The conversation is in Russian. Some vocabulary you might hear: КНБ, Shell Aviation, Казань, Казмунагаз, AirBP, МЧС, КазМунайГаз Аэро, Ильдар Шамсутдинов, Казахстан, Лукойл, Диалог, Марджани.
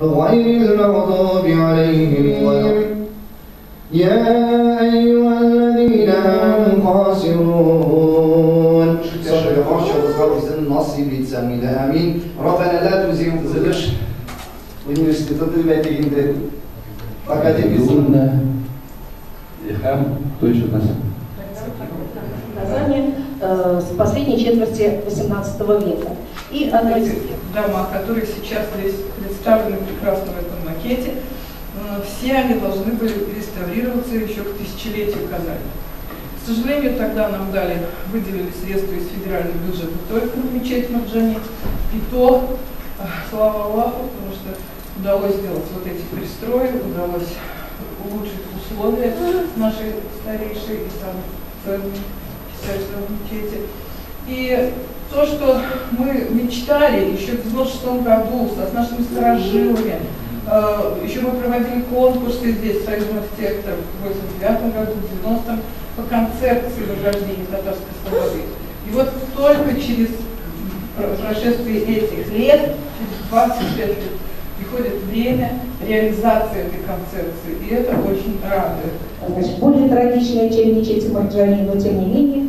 غير المغضوب عليهم يا أيها الذين آمنوا خاسرون ربنا لا تزغ قلوبنا с последней четверти 18 века. И эти дома, которые сейчас здесь представлены прекрасно в этом макете, все они должны были реставрироваться еще к тысячелетию Казани. К сожалению, тогда нам выделили средства из федерального бюджета только на мечеть Марджани, и то, слава Аллаху, потому что удалось сделать вот эти пристрои, удалось улучшить условия нашей старейшей и самой мечети. И то, что мы мечтали еще в 1996 году с нашими старожилами, еще мы проводили конкурсы здесь, союзом архитекторов в 1989 году, в 1990-м, по концепции возрождения татарской свободы. И вот только через прошествие этих лет, через 25 лет, приходит время реализации этой концепции, и это очень радует. Значит, более трагичная, чем мечеть Марджани, но тем не менее.